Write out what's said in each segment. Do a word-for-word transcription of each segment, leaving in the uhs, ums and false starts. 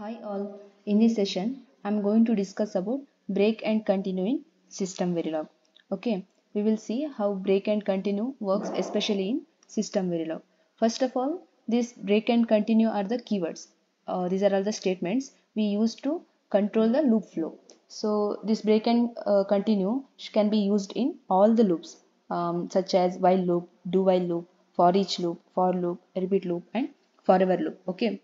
Hi all, in this session I am going to discuss about break and continue in System Verilog. Okay, we will see how break and continue works, especially in System Verilog. First of all, this break and continue are the keywords. Uh, these are all the statements we use to control the loop flow. So this break and uh, continue can be used in all the loops um, such as while loop, do while loop, for each loop, for loop, repeat loop and forever loop. Okay.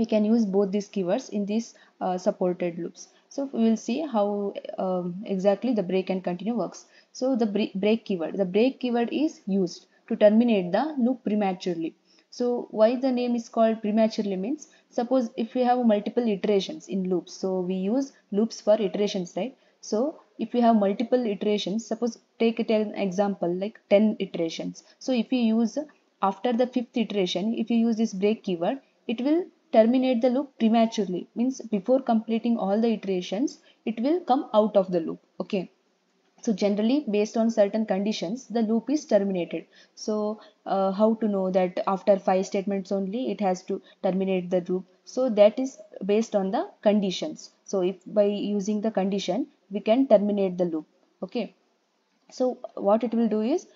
We can use both these keywords in these uh, supported loops. So we will see how um, exactly the break and continue works. So the break keyword, the break keyword is used to terminate the loop prematurely. So why the name is called prematurely means, suppose if we have multiple iterations in loops, so we use loops for iterations, right? So if we have multiple iterations, suppose take it an example like ten iterations. So if you use after the fifth iteration, if you use this break keyword, it will terminate the loop prematurely, means before completing all the iterations it will come out of the loop. Okay, so generally based on certain conditions the loop is terminated. So uh, how to know that after five statements only it has to terminate the loop? So that is based on the conditions. So if by using the condition we can terminate the loop. Okay, so what it will do is,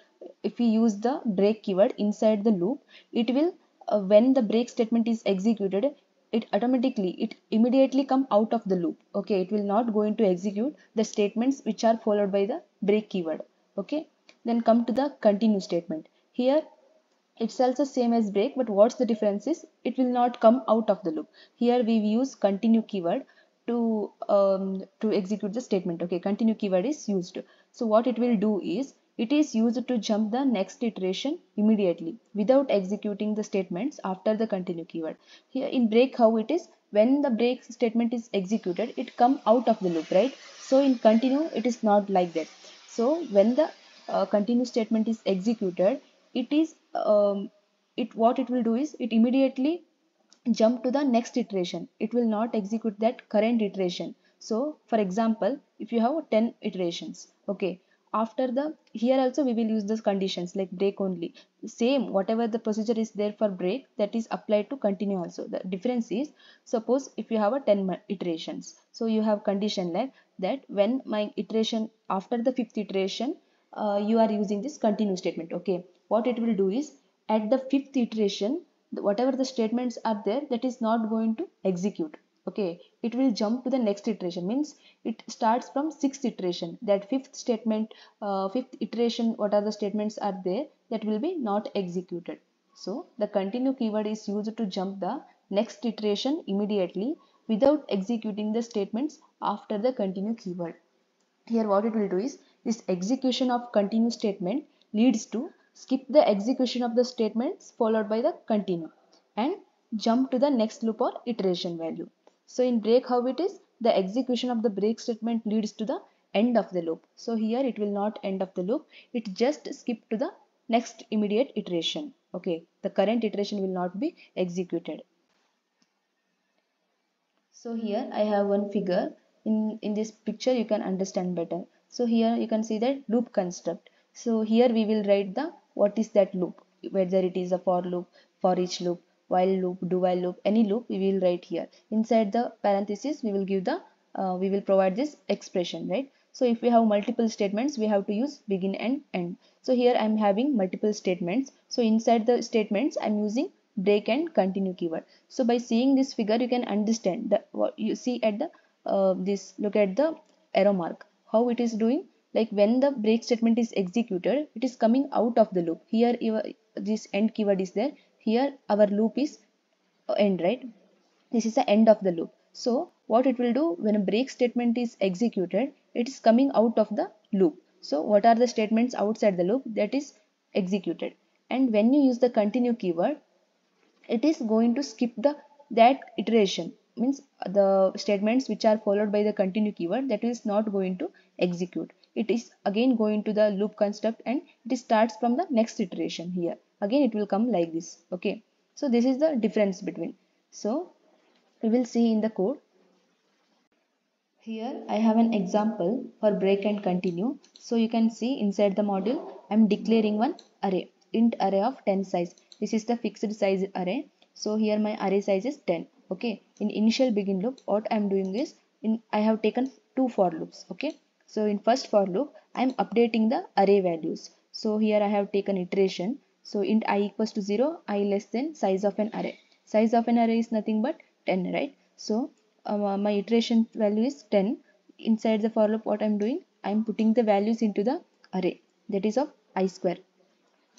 if we use the break keyword inside the loop, it will Uh, when the break statement is executed, it automatically it immediately come out of the loop. Okay, it will not go into execute the statements which are followed by the break keyword. Okay, then come to the continue statement. Here it's also same as break, but what's the difference is it will not come out of the loop. Here we use continue keyword to um, to execute the statement. Okay, continue keyword is used. So what it will do is, it is used to jump the next iteration immediately without executing the statements after the continue keyword. Here in break, how it is, when the break statement is executed, it come out of the loop, right? So in continue, it is not like that. So when the uh, continue statement is executed, it is um, it what it will do is it immediately jump to the next iteration. It will not execute that current iteration. So for example, if you have ten iterations, okay. After the, here also we will use those conditions like break only. Same, whatever the procedure is there for break, that is applied to continue also. The difference is, suppose if you have a ten iterations, so you have condition like that when my iteration, after the fifth iteration, uh, you are using this continue statement. Okay, what it will do is, at the fifth iteration, whatever the statements are there, that is not going to execute. Okay, it will jump to the next iteration, means it starts from sixth iteration. That fifth statement, uh, fifth iteration, what are the statements are there, that will be not executed. So the continue keyword is used to jump the next iteration immediately without executing the statements after the continue keyword. Here what it will do is, this execution of continue statement leads to skip the execution of the statements followed by the continue and jump to the next loop or iteration value. So in break, how it is, the execution of the break statement leads to the end of the loop. So here it will not end of the loop, it just skip to the next immediate iteration. Okay, the current iteration will not be executed. So here I have one figure. In, in this picture you can understand better. So here you can see that loop construct. So here we will write the what is that loop, whether it is a for loop, for each loop, while loop, do while loop, any loop we will write here. Inside the parenthesis we will give the uh, we will provide this expression, right? So if we have multiple statements we have to use begin and end. So here I am having multiple statements, so inside the statements I am using break and continue keyword. So by seeing this figure you can understand that what you see at the uh, this look at the arrow mark, how it is doing, like when the break statement is executed it is coming out of the loop. Here this end keyword is there. Here our loop is end, right? This is the end of the loop. So what it will do, when a break statement is executed, it is coming out of the loop. So what are the statements outside the loop that is executed? And when you use the continue keyword, it is going to skip the that iteration, means the statements which are followed by the continue keyword, that is not going to execute. It is again going to the loop construct and it starts from the next iteration. Here again it will come like this. Okay, so this is the difference between. So we will see in the code. Here I have an example for break and continue. So you can see inside the module I am declaring one array, int array of ten size. This is the fixed size array. So here my array size is ten. Okay, in initial begin loop, what I am doing is in I have taken two for loops. Okay, so in first for loop, I am updating the array values. So here I have taken iteration. So int I equals to zero, I less than size of an array. Size of an array is nothing but ten, right? So uh, my iteration value is ten. Inside the for loop, what I am doing, I am putting the values into the array that is of I square.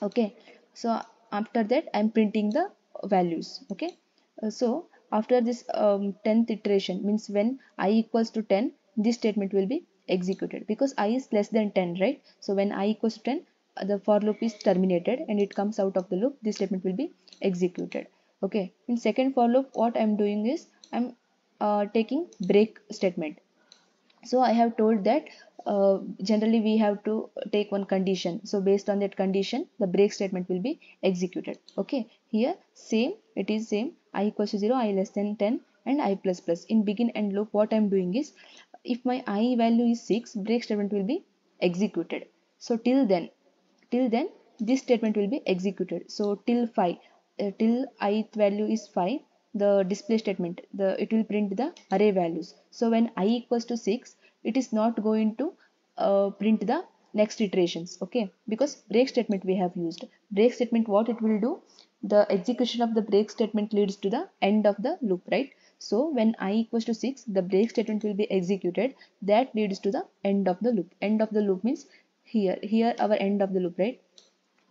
Okay, so after that I am printing the values. Okay, uh, so after this um, tenth iteration, means when I equals to ten, this statement will be executed because I is less than ten, right? So when I equals to ten, the for loop is terminated and it comes out of the loop. This statement will be executed. Okay, in second for loop, what I am doing is I am uh, taking break statement. So I have told that uh, generally we have to take one condition. So based on that condition, the break statement will be executed. Okay, here same, it is same. I equals to zero, I less than ten, and I plus plus. In begin end loop, what I am doing is, if my I value is six, break statement will be executed. So till then, till then this statement will be executed. So till five, uh, till ith value is five, the display statement, the it will print the array values. So when I equals to six, it is not going to uh, print the next iterations. Okay, because break statement we have used. Break statement, what it will do, the execution of the break statement leads to the end of the loop, right? So when I equals to six, the break statement will be executed. That leads to the end of the loop. End of the loop means here, here our end of the loop, right?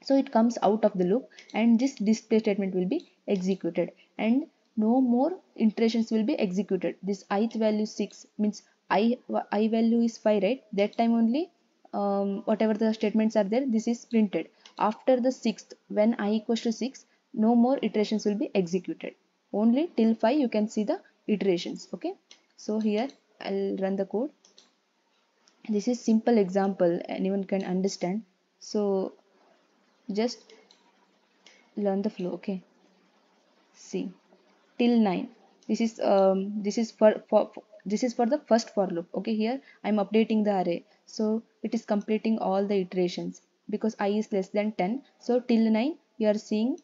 So it comes out of the loop and this display statement will be executed and no more iterations will be executed. This ith value six, means I, I value is five, right? That time only um, whatever the statements are there, this is printed. After the sixth, when I equals to six, no more iterations will be executed. Only till five you can see the iterations. Okay, so here I'll run the code. This is simple example, anyone can understand, so just learn the flow. Okay, see, till nine, this is um, this is for, for, for this is for the first for loop. Okay, here I am updating the array, so it is completing all the iterations because I is less than ten. So till nine you are seeing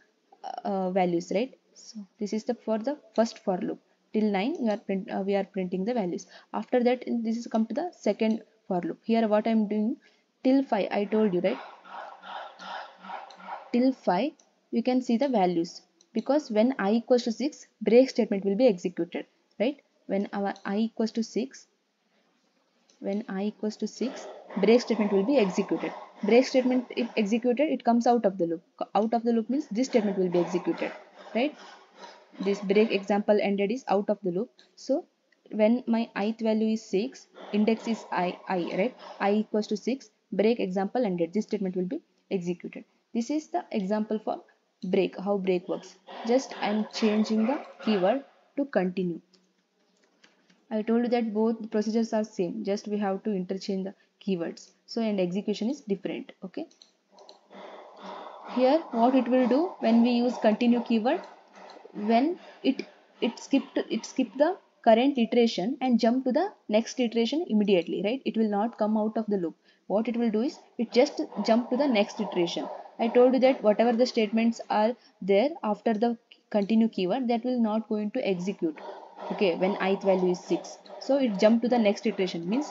uh, values, right? So this is the for the first for loop. Till nine we are print, uh, we are printing the values. After that, this is come to the second for loop. Here what I am doing, till five, I told you, right? Till five you can see the values because when I equals to six, break statement will be executed, right? When our I equals to six, when I equals to six, break statement will be executed. Break statement if executed, it comes out of the loop. Out of the loop means this statement will be executed, right? This break example ended is out of the loop. So when my ith value is six, index is I, I, right? I equals to six, break example ended, this statement will be executed. This is the example for break, how break works. Just I am changing the keyword to continue. I told you that both procedures are same, just we have to interchange the keywords. So and execution is different. Okay, here what it will do when we use continue keyword, when it it skipped it skipped the current iteration and jump to the next iteration immediately, right? It will not come out of the loop. What it will do is it just jump to the next iteration. I told you that whatever the statements are there after the continue keyword, that will not going to execute. Okay, when ith value is six, so it jump to the next iteration, means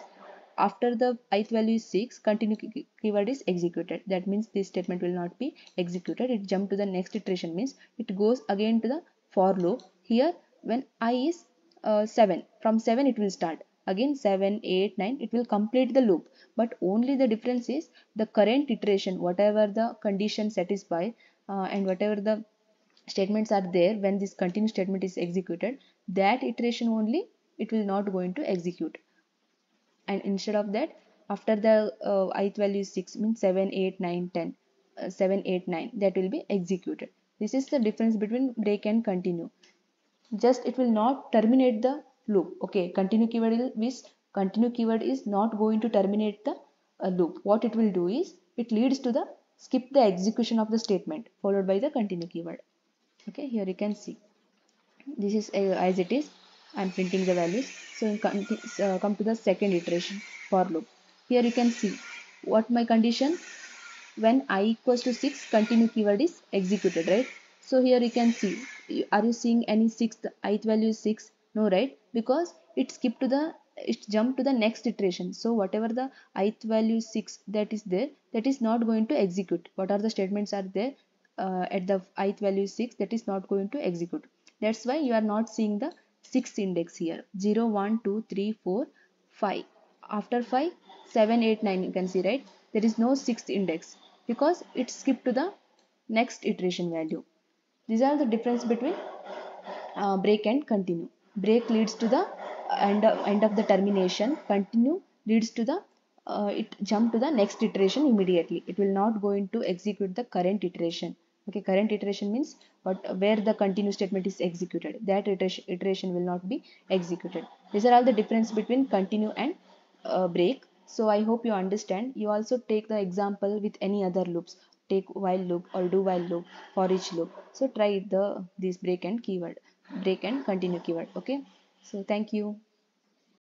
after the ith value is six, continue key keyword is executed. That means this statement will not be executed. It jump to the next iteration, means it goes again to the for loop. Here when I is uh, seven, from seven it will start again, seven, eight, nine, it will complete the loop. But only the difference is the current iteration, whatever the condition satisfied uh, and whatever the statements are there when this continue statement is executed, that iteration only it will not going to execute. And instead of that, after the uh, ith value is six, means seven, eight, nine, ten, uh, seven, eight, nine, that will be executed. This is the difference between break and continue. Just it will not terminate the loop. Okay, continue keyword is continue keyword is not going to terminate the uh, loop. What it will do is it leads to the skip the execution of the statement followed by the continue keyword. Okay, here you can see this is uh, as it is. I am printing the values. So in com uh, come to the second iteration for loop. Here you can see what my condition, when I equals to six, continue keyword is executed, right? So here you can see are you seeing any sixth ith value is six? No, right? Because it skipped to the, it jumped to the next iteration. So whatever the ith value six that is there, that is not going to execute. What are the statements are there uh, at the ith value six, that is not going to execute. That's why you are not seeing the sixth index here. zero, one, two, three, four, five. After five, seven, eight, nine, you can see, right? There is no sixth index because it skipped to the next iteration value. These are the difference between uh, break and continue. Break leads to the end of, end of the termination. Continue leads to the uh, it jump to the next iteration immediately. It will not go into execute the current iteration. Okay, current iteration means what, where the continue statement is executed. That iteration, iteration will not be executed. These are all the difference between continue and uh, break. So I hope you understand. You also take the example with any other loops. Take while loop or do while loop, for each loop. So try the this break and keyword, break and continue keyword. Okay. So thank you.